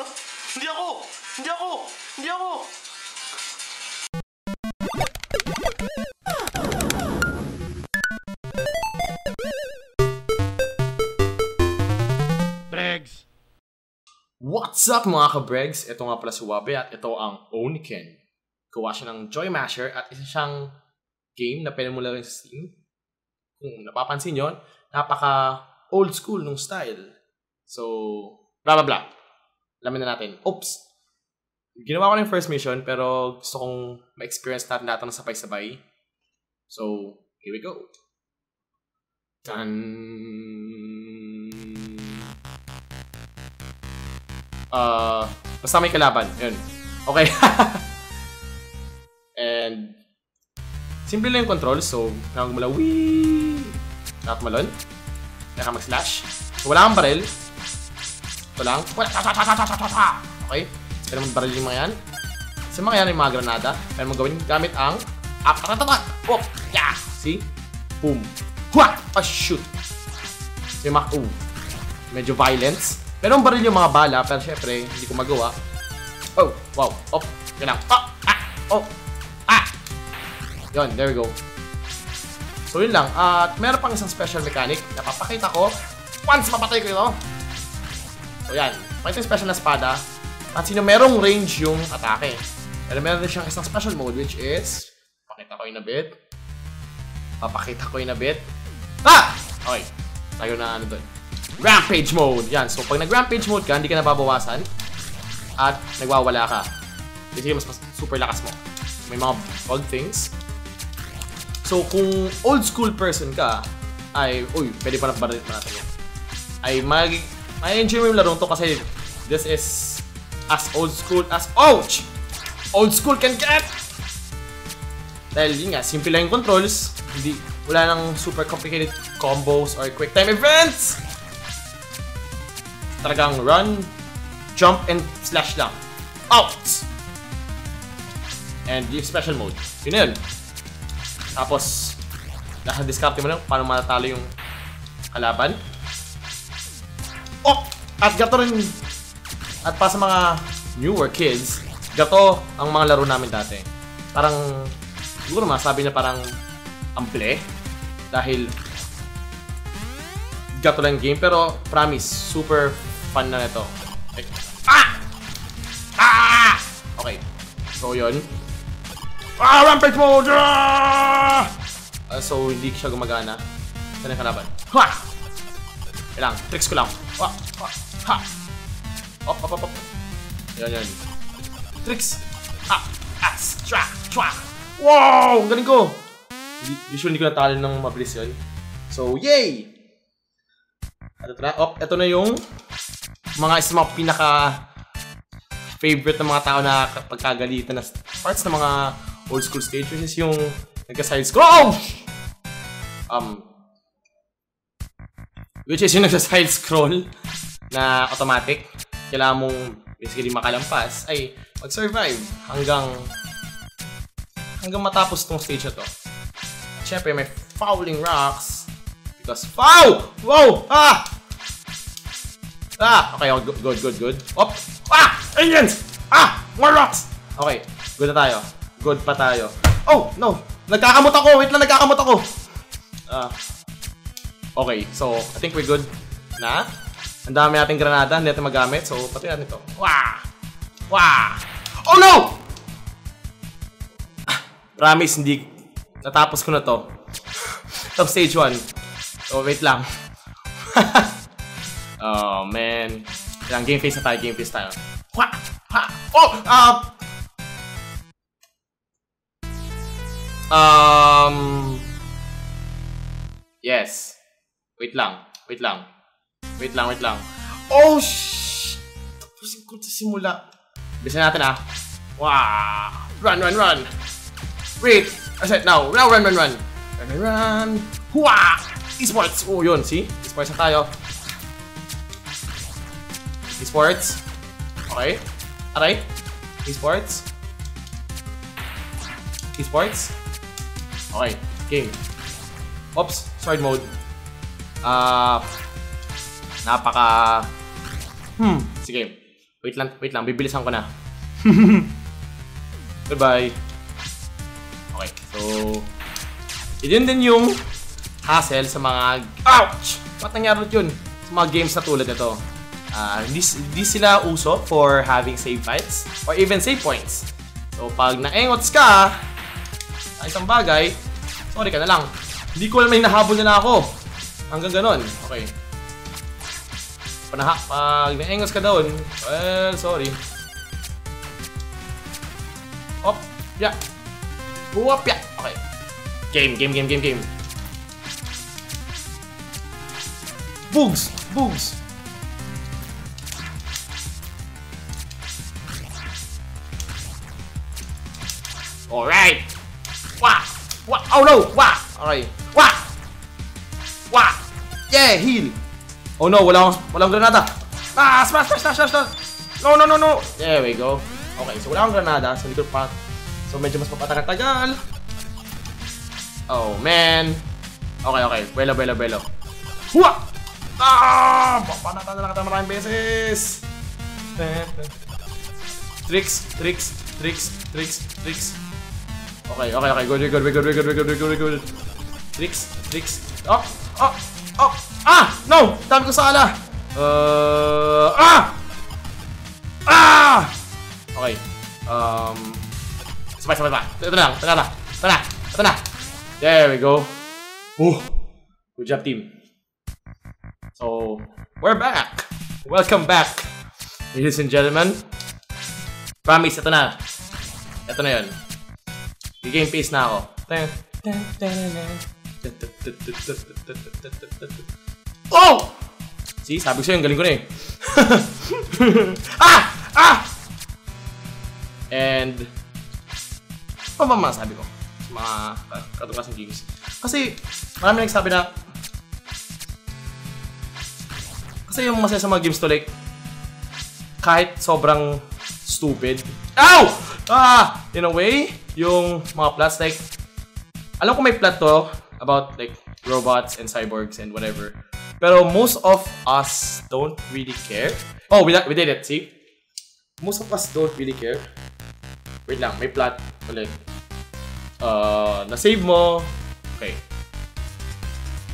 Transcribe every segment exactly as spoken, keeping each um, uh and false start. Huh? Hindi ako! Hindi ako! Hindi ako! Bregs! What's up mga ka-Bregs? Ito nga pala si Wabe at ito ang Oniken. Gawa siya ng JoyMasher at isa siyang game na pwede mo lang sa Steam. Kung napapansin yon, napaka old school nung style. So, blah blah blah. Alamin na natin. Oops! Ginawa ko na yung first mission pero gusto kong ma-experience natin natin na sabay-sabay. So, here we go. Tan. Uh, basta may kalaban. Yun. Okay. And simple lang yung control. So, kailangan gumula. Wee! Nakakamalon. Nakakamag-slash. So, wala kang baril. Ito lang. Okay. Pwede mong baril yung mga yan. Sa mga yan yung mga granada. Pwede mong gawin gamit ang Apatatatatatat! Oh! Yeah! See? Boom! Hua! Oh, shoot! So, yung mga... Ooh. Medyo violence. Pwede mong baril yung mga bala. Pero syempre, hindi ko magawa. Oh! Wow! Oh! Yan lang. Oh! Ah! Oh! Yon, there we go. So yun lang. At meron pang isang special mechanic na papakita ko once mapatay ko ito. So yan. Pakita yung special na espada. At sino merong range yung atake. Pero meron din siyang isang special mode which is... Pakita ko yun a bit. Papakita ko yun a bit. Ah! Okay. Tayo na ano doon. Rampage mode. Yan. So pag nag-rampage mode ka, hindi ka nababawasan. At nagwawala ka. Kasi mas, mas super lakas mo. May mga bug things. So, kung old school person ka, ay, uy, pwede pa natin baril pa natin yan. Ay, mag, may enjoy mo yung larong to kasi this is as old school as, ouch! Old school can get! Dahil yun nga, simple lang yung controls. Hindi, wala nang super complicated combos or quick time events! Talagang run, jump, and slash lang. Out! And yung special mode. Yun na yun. Tapos, naka-discarte mo lang paano matatalo yung kalaban. Oh! At gato rin, at pa sa mga newer kids, gato ang mga laro namin dati. Parang, siguro masabi na parang ample. Dahil, gato lang game. Pero, promise, super fun na nito. Okay. Ah! Ah! Okay. So, yun. Ah! Rampage mode! Ah! Uh, so, hindi siya gumagana. Saan yung kalaban? Ha! Kailang. Tricks ko lang. Ha! Ha! Ha! Op! Op! Op! Op! Yan, yan. Tricks! Ha! As! Tra! Tra! Wow! Galing ko! Usually, hindi ko natalo ng mabilis yun. So, yay! Ito na. Op! Ito na yung mga isang mga pinaka favorite ng mga tao na pagkagalitan na parts ng mga old school stage, which is yung nagka-side scroll. Um, which is yung nagka-side scroll na automatic. Kailangan mong basically makalampas ay mag-survive hanggang hanggang matapos tong stage na to. At syempre may fouling rocks because foul! Wow! Ah! Ah! Okay, good, good, good, good. Op! Ah! Aliens! Ah! More rocks! Okay, good na tayo. Good pa tayo. Oh! No! Nagkakamot ako! Wait lang! Nagkakamot ako! Uh, okay. So, I think we're good na. Ang dami nating granada. Hindi natin magamit. So, pati natin ito. Wah! Wah! Oh no! Ah, promise, hindi. Natapos ko na to. Top stage one. So, wait lang. Oh, man. Kailang game face na tayo. Game face tayo. Wah! Ha! Oh! Ah! Uh, Um, yes. Wait lang. Wait lang. Wait lang, wait lang. Oh, shhh! Tapusin ko sa simula. Bilisan natin ah. Wow! Run, run, run! Wait! I said, now. Now, run, run, run! Run, run, run! Hua! Esports! Oh, yun. See? Esports na tayo. Esports. Okay. Aray. Esports. Esports. Okay, game. Oops, sword mode. Ah, uh, napaka... Hmm, sige. Wait lang, wait lang, bibilisan ko na. Goodbye. Okay, so yun din yung hassle sa mga... Ouch! Ba't nangyari yun? Sa mga games na tulad nito. Uh, hindi, hindi sila uso for having save fights or even save points. So pag naengots ka sa isang bagay, sorry ka na lang. Hindi ko alam, may nahabol na na ako. Hanggang ganon. Okay. Panaha, pag naengos ka doon, well, sorry. Op, ya. Uwap, ya. Okay. Game, game, game, game, game. Bugs! Bugs! Alright! Wah! Wah! Oh no! Wah! Alright. Wah! Wah! Yeah! Heal! Oh no, walang, walang granada. Ah, smash, smash, smash, smash. No, no, no, no. There we go. Okay, so walang granada. So, dito pa. So, medyo mas papatagal-tagal. Oh, man. Okay, okay. Belo, belo, belo. Huwa! Ah! Papanatan na lang kita maraming beses. Tricks, tricks, tricks, tricks, tricks. Okay, okay, okay. Good, good, good, good, good, good, good. Tricks, tricks. Oh, oh, oh. Ah! No! Dami ko sala! Uh, ah! Ah! Okay. Um... Sabay, sabay, sabay. Ito na lang. Ito na lang. Ito na. Ito na. There we go. Ooh. Good job, team. So, we're back. Welcome back, ladies and gentlemen. Promise, ito na. Ito na yun. I-game pace na ako. Oh! See, sabi ko sa'yo, yung galing ko na eh. Ah! Ah! And... Ano ba mga sabi ko? Mga katukasang gigs. Kasi, marami nagsabi na... Kasi yung masaya sa mga games to like... Kahit sobrang stupid... Ow! Ah! In a way, yung mga plots like... Alam ko may plot to about like... robots and cyborgs and whatever. Pero most of us don't really care. Oh, we, we did it, see? Most of us don't really care. Wait lang, may plot ulit. Uh, na-save mo. Okay.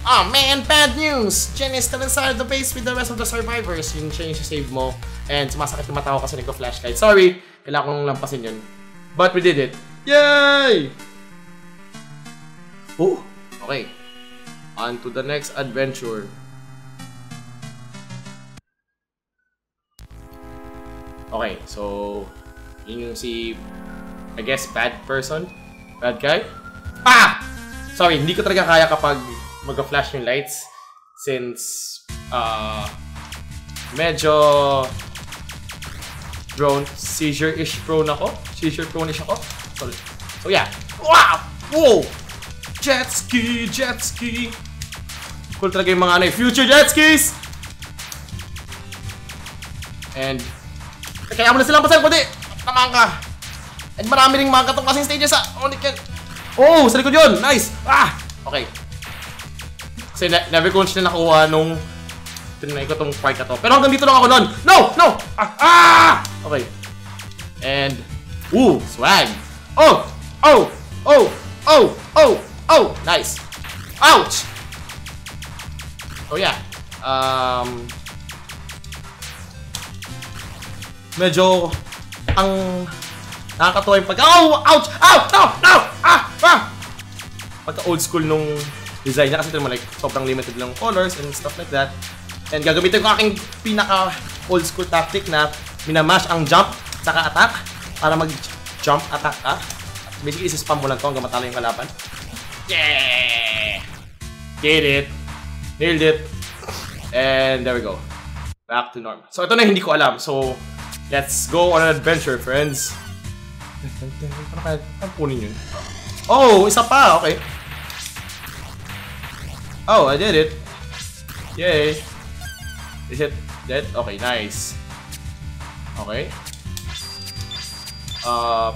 Oh man, bad news! Jen is still inside the base with the rest of the survivors. Yung Jen yung save mo. And sumasakit yung mata ko kasi nagka-flashlight. Sorry! Kailangan kong lampasin yun. But we did it. Yay! Oh, okay. On to the next adventure. Okay, so yun yung si, I guess, bad person? Bad guy? Ah! Sorry, hindi ko talaga kaya kapag mag-flash yung lights. Since, uh, medyo drone, seizure-ish prone ako. Seizure prone-ish ako. Sorry. So yeah. Wow! Whoa! Jet ski! Jet ski! Cool talaga yung mga ano, future jet skis! And... Kaya mo na silang pasan, kundi! Naman ka! And marami rin mga katong kasing stages sa Oniken! Oh! Sa likod yun! Nice! Ah! Okay. Kasi na never ko na nakuha nung... Tinanay ko tong part na to. Pero hanggang dito lang ako nun! No! No! Ah! Ah! Okay. And... Ooh! Swag! Oh! Oh! Oh! Oh! Oh! Oh! Nice! Ouch! Oh yeah. Um, medyo... Ang... Nakakatuwa yung pag... Oh! Ouch! Ow! No! No! Ah! Ah! Pagka old school nung design na kasi ito naman like sobrang limited lang colors and stuff like that. And gagamitin ko aking pinaka old school tactic na minamash ang jump saka attack para mag-jump attack ka. Basically, isispam mo lang ito hanggang matalo yung kalaban. Yeah! Get it! Nailed it! And there we go. Back to normal. So ito na hindi ko alam. So, let's go on an adventure, friends. Ano kaya? Ano kunin yun? Oh! Isa pa! Okay. Oh, I did it. Yay! Is it dead? Okay, nice. Okay. Uh...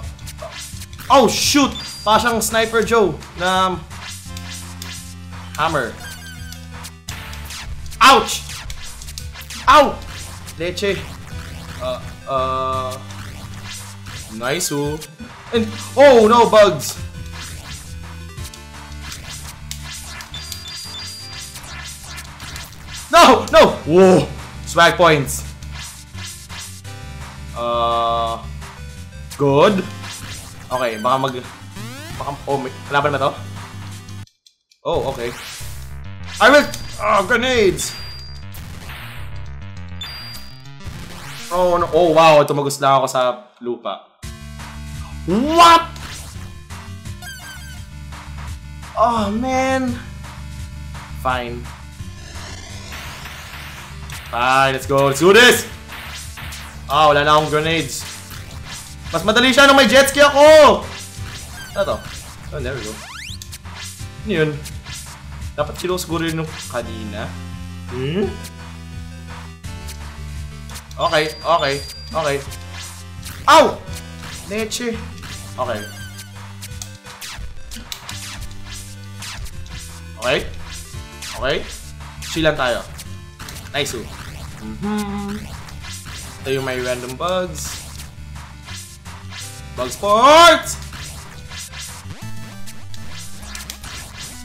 Oh, shoot! Parang Sniper Joe na hammer. Ouch! Ow! Leche. Uh, Uh, nice -o. And oh no, bugs. No, no. Whoa, swag points. Uh, good. Okay, baka mag. Baka, oh, may kalaban na to. Oh, okay. I will. Oh, grenades. Oh no! Oh wow! Tumagos na ako sa lupa. What? Oh man! Fine. Fine. Let's go. Let's do this. Ah, wala na akong grenades. Mas madali siya nung may jet ski ako. Ano to? Oh, there we go. Ano yun? Dapat sila siguro yun nung kanina. Hmm? Okay, okay, okay. Ow! Leche. Okay. Okay. Okay. Chill lang tayo. Nice. Mm-hmm. Ito yung may random bugs. Bug sports!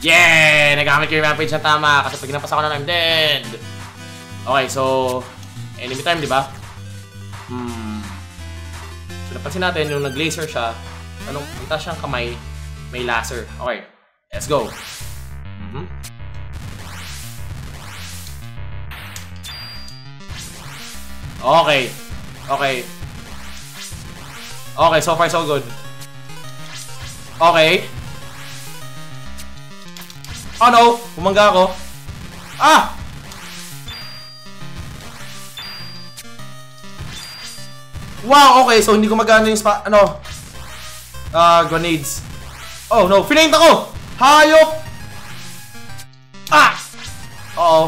Yeah! Nagamit ko yung rampage ng tama kasi pag ginapas ako na, I'm dead. Okay, so... enemy time, di ba? Hmm. So, napansin natin, yung nag-laser siya, anong punta siyang kamay, may laser. Okay. Let's go. Mm-hmm. Okay. Okay. Okay, so far so good. Okay. Oh no! Humangga ako. Ah! Wow, okay, so hindi ko maganda yung spa, ano, ah, uh, grenades. Oh no, finaint ako! Hayop! Ah! Uh oh.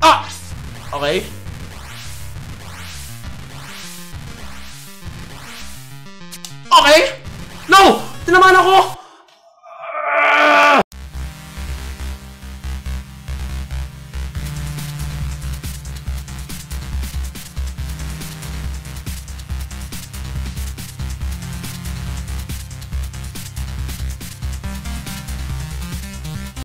Ah! Okay. Okay! No! Tinamaan ako!